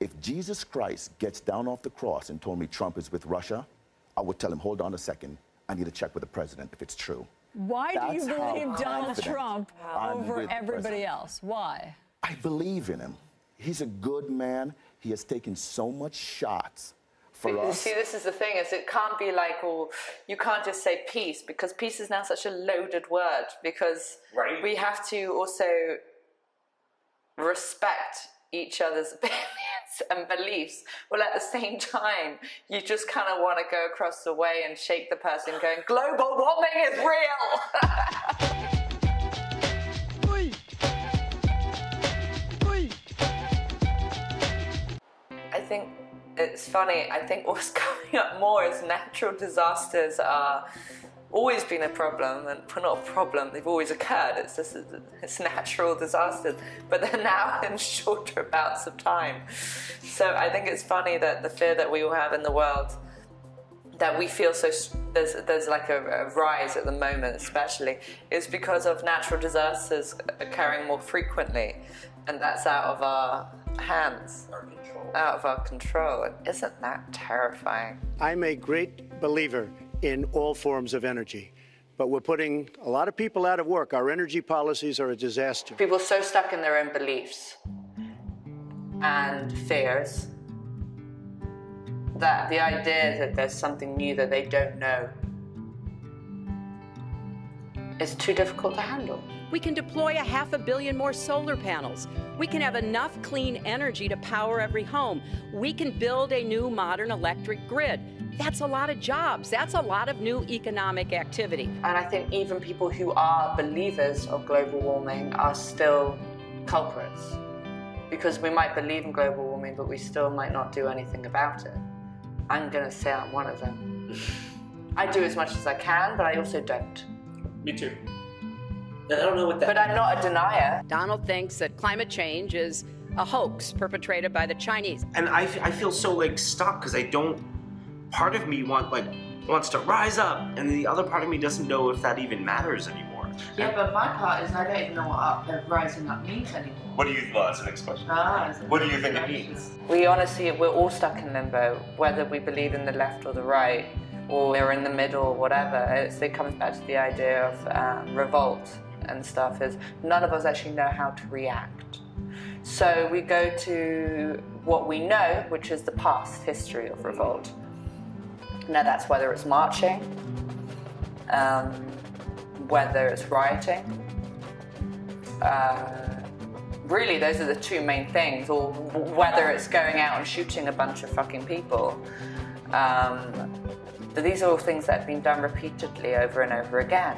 If Jesus Christ gets down off the cross and told me Trump is with Russia, I would tell him, hold on a second, I need to check with the president if it's true. Why do you believe Donald Trump over everybody else? Why? I believe in him. He's a good man. He has taken so much shots for us. See, this is the thing, is it can't be like, oh, you can't just say peace, because peace is now such a loaded word, because we have to also respect each other's opinions and beliefs. Well, at the same time, you just kind of want to go across the way and shake the person going, global warming is real! I think it's funny, I think what's coming up more is natural disasters are always been a problem, and not a problem, they've always occurred, it's just it's natural disasters, but they're now in shorter bouts of time. So I think it's funny that the fear that we all have in the world, that we feel so, there's like a rise at the moment especially, is because of natural disasters occurring more frequently, and that's out of our hands, out of our control. And isn't that terrifying? I'm a great believer in all forms of energy, but we're putting a lot of people out of work. Our energy policies are a disaster. People are so stuck in their own beliefs and fears that the idea that there's something new that they don't know is too difficult to handle. We can deploy 500 million more solar panels. We can have enough clean energy to power every home. We can build a new modern electric grid. That's a lot of jobs. That's a lot of new economic activity. And I think even people who are believers of global warming are still culprits, because we might believe in global warming, but we still might not do anything about it. I'm gonna say I'm one of them. I do as much as I can, but I also don't. Me too. I don't know what that means. But I'm not a denier. Donald thinks that climate change is a hoax perpetrated by the Chinese. And I feel so like stuck, because I don't, part of me wants to rise up, and the other part of me doesn't know if that even matters anymore. Yeah, but my part is I don't even know what rising up means anymore. What do you, well, that's the next question. What do you think it means? We honestly, we're all stuck in limbo, whether we believe in the left or the right, or we're in the middle or whatever. It comes back to the idea of revolt and stuff, is none of us actually know how to react. So we go to what we know, which is the past history of revolt. Now that's whether it's marching, whether it's rioting. Really, those are the two main things, or whether it's going out and shooting a bunch of fucking people. These are all things that have been done repeatedly over and over again.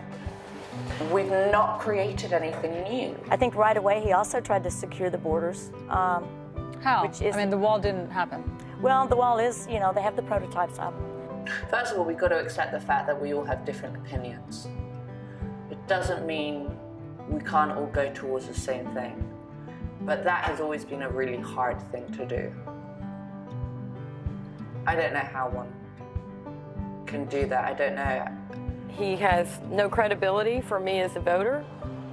We've not created anything new. I think right away he also tried to secure the borders. How? Which is, I mean, the wall didn't happen. Well, the wall is, you know, they have the prototypes up. First of all, we've got to accept the fact that we all have different opinions. It doesn't mean we can't all go towards the same thing. But that has always been a really hard thing to do. I don't know how one can do that. I don't know. He has no credibility for me as a voter.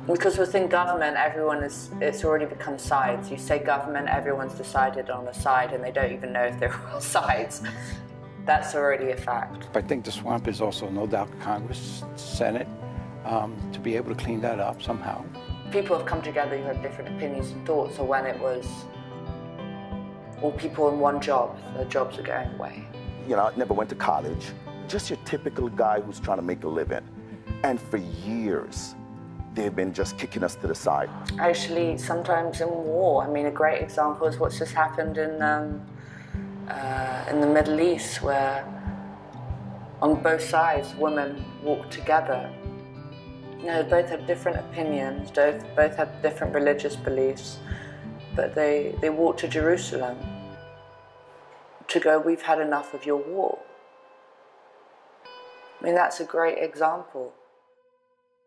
Because within government, everyone is, it's already become sides. You say government, everyone's decided on a side, and they don't even know if they're all sides. That's already a fact. I think the swamp is also, no doubt, Congress, Senate, to be able to clean that up somehow. People have come together who have different opinions and thoughts, or when it was all people in one job, their jobs are going away. You know, I never went to college. Just your typical guy who's trying to make a living. And for years, they've been just kicking us to the side. Actually, sometimes in war, I mean, a great example is what's just happened in the Middle East, where on both sides, women walked together. You know, they both have different opinions, both have different religious beliefs, but they walked to Jerusalem to go, we've had enough of your war. I mean, that's a great example.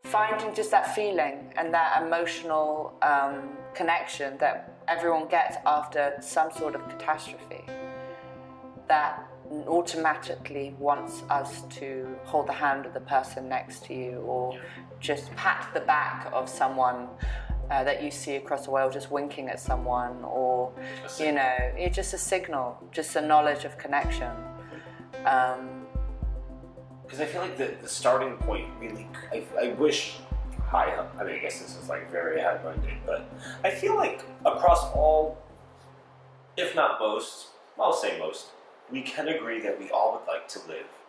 Finding just that feeling and that emotional connection that everyone gets after some sort of catastrophe that automatically wants us to hold the hand of the person next to you, or just pat the back of someone that you see across the world, just winking at someone, or, you know, it's just a signal, just a knowledge of connection. Because I feel like the starting point really, I wish, I mean, I guess this is like very high-minded, but I feel like across all, if not most, I'll say most, we can agree that we all would like to live